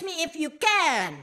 catch me if you can!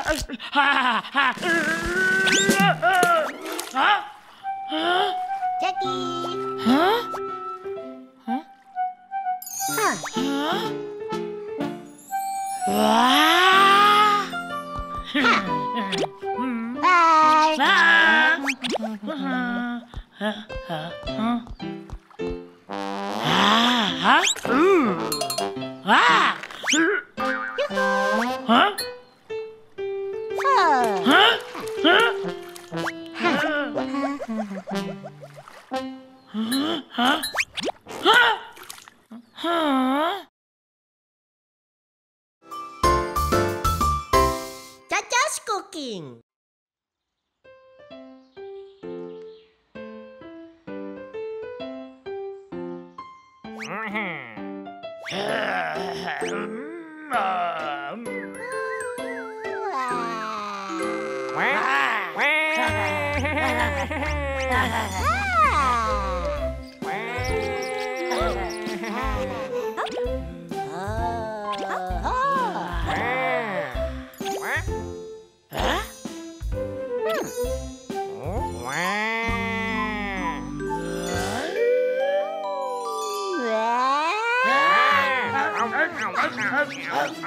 Jadi. Hah? Hah? Hah? Wah. Bye. Bye. Huh? Ah! Huh? Huh? Huh? Huh? Chacha's cooking.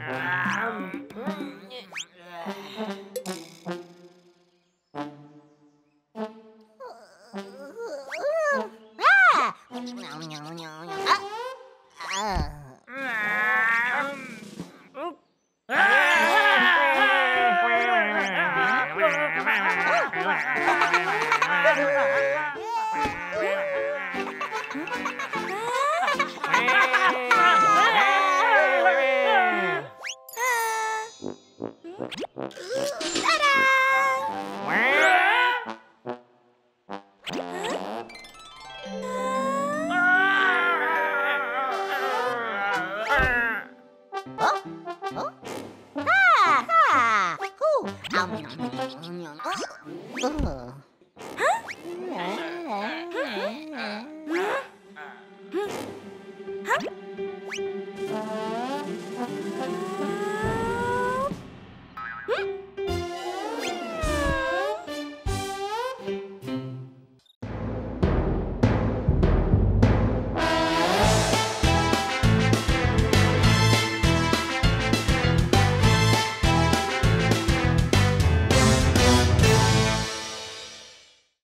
Ah!